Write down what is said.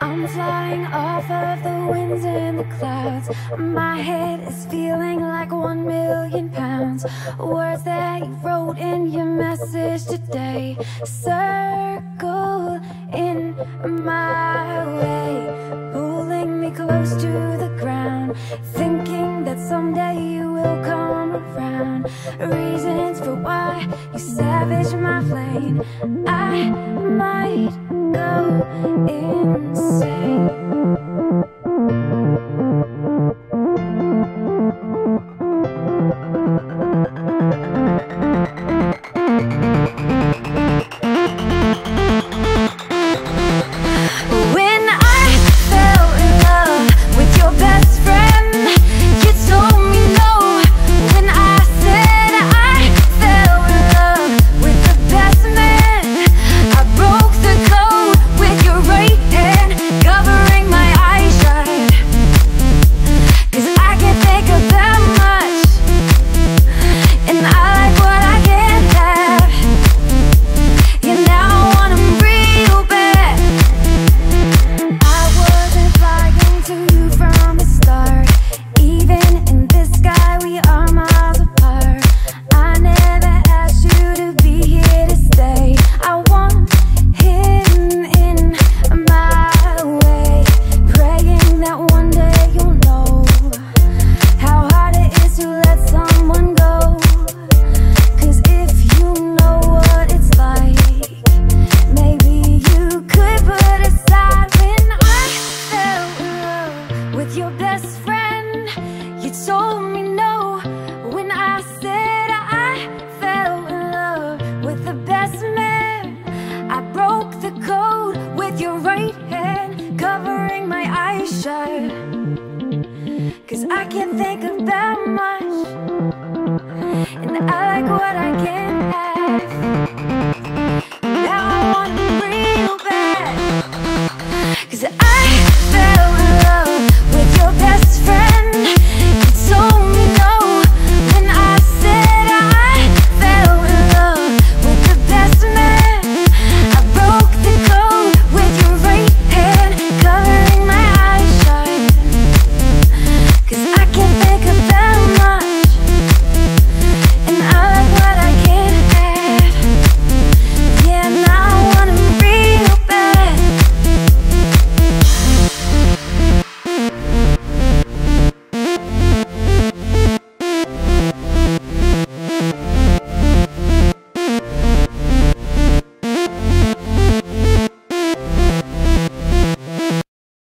I'm flying off of the winds and the clouds. My head is feeling like 1,000,000 pounds. Words that you wrote in your message today circle in my way, pulling me close to the ground, thinking that someday you will come around. Reasons for why you savaged my plane. I might go insane.